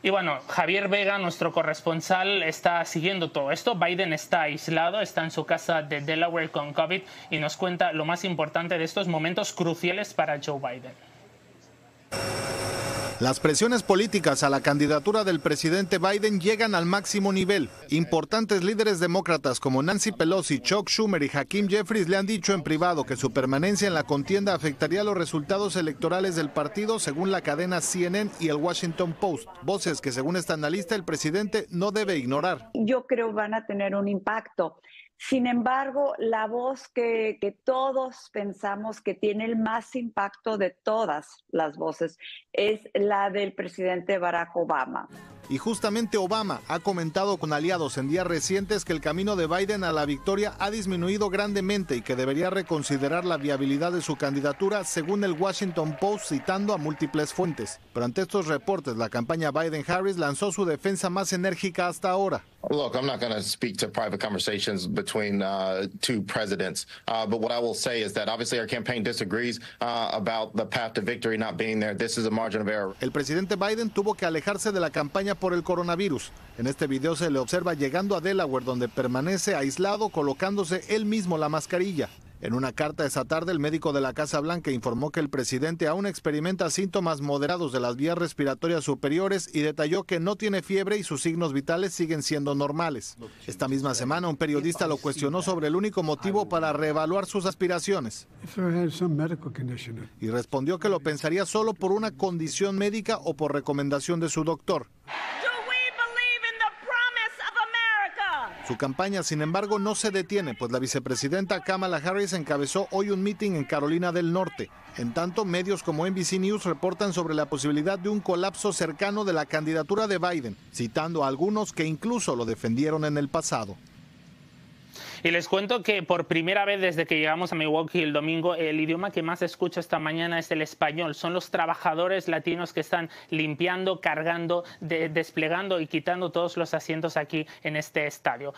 Y bueno, Javier Vega, nuestro corresponsal, está siguiendo todo esto. Biden está aislado, está en su casa de Delaware con COVID y nos cuenta lo más importante de estos momentos cruciales para Joe Biden. Las presiones políticas a la candidatura del presidente Biden llegan al máximo nivel. Importantes líderes demócratas como Nancy Pelosi, Chuck Schumer y Hakeem Jeffries le han dicho en privado que su permanencia en la contienda afectaría los resultados electorales del partido, según la cadena CNN y el Washington Post. Voces que, según esta analista, el presidente no debe ignorar. Yo creo que van a tener un impacto. Sin embargo, la voz que todos pensamos que tiene el más impacto de todas las voces es la del presidente Barack Obama. Y justamente Obama ha comentado con aliados en días recientes que el camino de Biden a la victoria ha disminuido grandemente y que debería reconsiderar la viabilidad de su candidatura, según el Washington Post, citando a múltiples fuentes. Pero ante estos reportes, la campaña Biden-Harris lanzó su defensa más enérgica hasta ahora. Look, I'm not going to speak to private conversations between two presidents, but what I will say is that obviously our campaign disagrees about the path to victory not being there. This is a margin of error. El presidente Biden tuvo que alejarse de la campaña por el coronavirus. En este video se le observa llegando a Delaware, donde permanece aislado, colocándose él mismo la mascarilla. En una carta esa tarde, el médico de la Casa Blanca informó que el presidente aún experimenta síntomas moderados de las vías respiratorias superiores y detalló que no tiene fiebre y sus signos vitales siguen siendo normales. Esta misma semana, un periodista lo cuestionó sobre el único motivo para reevaluar sus aspiraciones. Y respondió que lo pensaría solo por una condición médica o por recomendación de su doctor. Su campaña, sin embargo, no se detiene, pues la vicepresidenta Kamala Harris encabezó hoy un mitin en Carolina del Norte. En tanto, medios como NBC News reportan sobre la posibilidad de un colapso cercano de la candidatura de Biden, citando a algunos que incluso lo defendieron en el pasado. Y les cuento que por primera vez desde que llegamos a Milwaukee el domingo, el idioma que más escucho esta mañana es el español. Son los trabajadores latinos que están limpiando, cargando, desplegando y quitando todos los asientos aquí en este estadio.